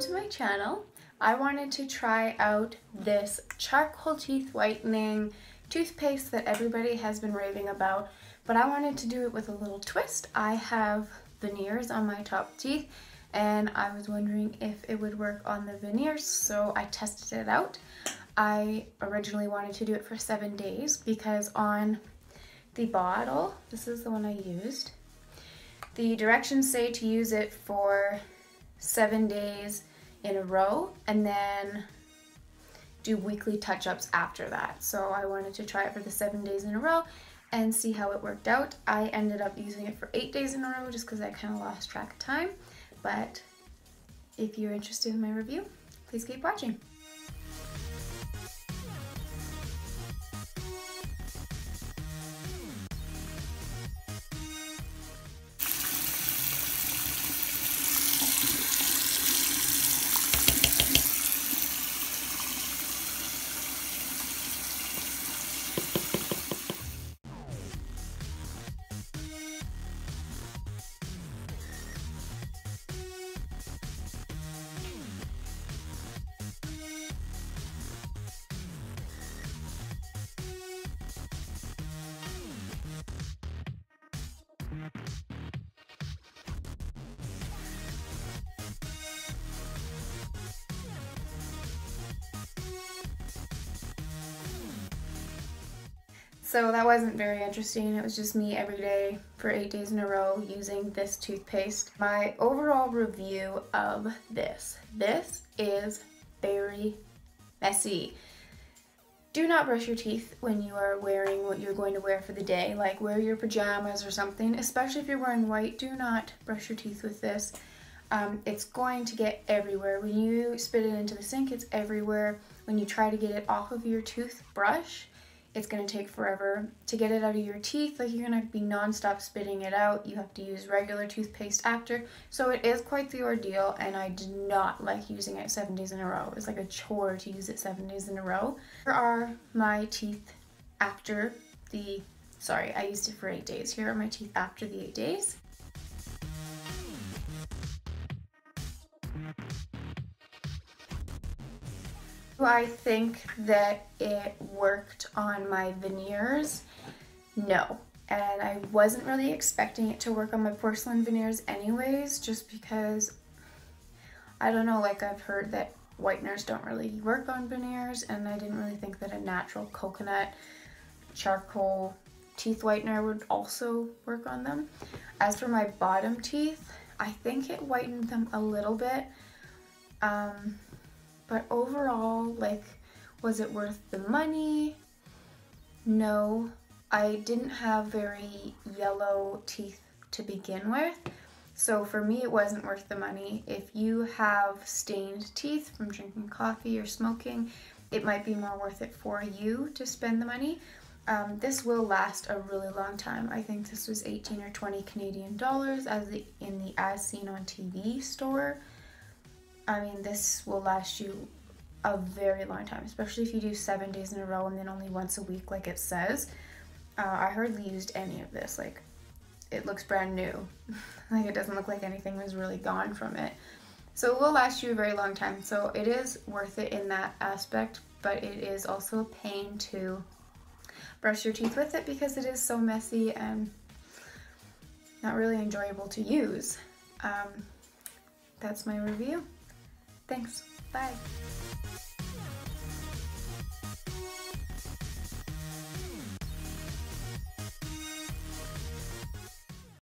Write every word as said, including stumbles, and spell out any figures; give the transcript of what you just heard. to my channel. I wanted to try out this charcoal teeth whitening toothpaste that everybody has been raving about, but I wanted to do it with a little twist. I have veneers on my top teeth and I was wondering if it would work on the veneers, so I tested it out. I originally wanted to do it for seven days because on the bottle, this is the one I used, the directions say to use it for seven days in a row and then do weekly touch-ups after that. So I wanted to try it for the seven days in a row and see how it worked out. I ended up using it for eight days in a row just because I kind of lost track of time. But if you're interested in my review, please keep watching. So that wasn't very interesting. It was just me every day for eight days in a row using this toothpaste. My overall review of this. This is very messy. Do not brush your teeth when you are wearing what you're going to wear for the day, like wear your pajamas or something, especially if you're wearing white. Do not brush your teeth with this. Um, it's going to get everywhere. When you spit it into the sink, it's everywhere. When you try to get it off of your toothbrush, it's going to take forever to get it out of your teeth. Like, you're going to be non-stop spitting it out. You have to use regular toothpaste after. So it is quite the ordeal, and I did not like using it seven days in a row. It was like a chore to use it seven days in a row. Here are my teeth after the, sorry, I used it for eight days. Here are my teeth after the eight days. I think that it worked on my veneers. No, and I wasn't really expecting it to work on my porcelain veneers anyways, just because, I don't know, like, I've heard that whiteners don't really work on veneers, and I didn't really think that a natural coconut charcoal teeth whitener would also work on them. As for my bottom teeth, I think it whitened them a little bit. Um, But overall, like, was it worth the money? No. I didn't have very yellow teeth to begin with, so for me it wasn't worth the money. If you have stained teeth from drinking coffee or smoking, it might be more worth it for you to spend the money. Um, this will last a really long time. I think this was eighteen or twenty Canadian dollars as the, in the As Seen on T V store. I mean, this will last you a very long time, especially if you do seven days in a row and then only once a week, like it says. Uh, I hardly used any of this. Like, it looks brand new. Like, it doesn't look like anything was really gone from it. So it will last you a very long time. So it is worth it in that aspect, but it is also a pain to brush your teeth with it because it is so messy and not really enjoyable to use. Um, that's my review. Thanks. Bye.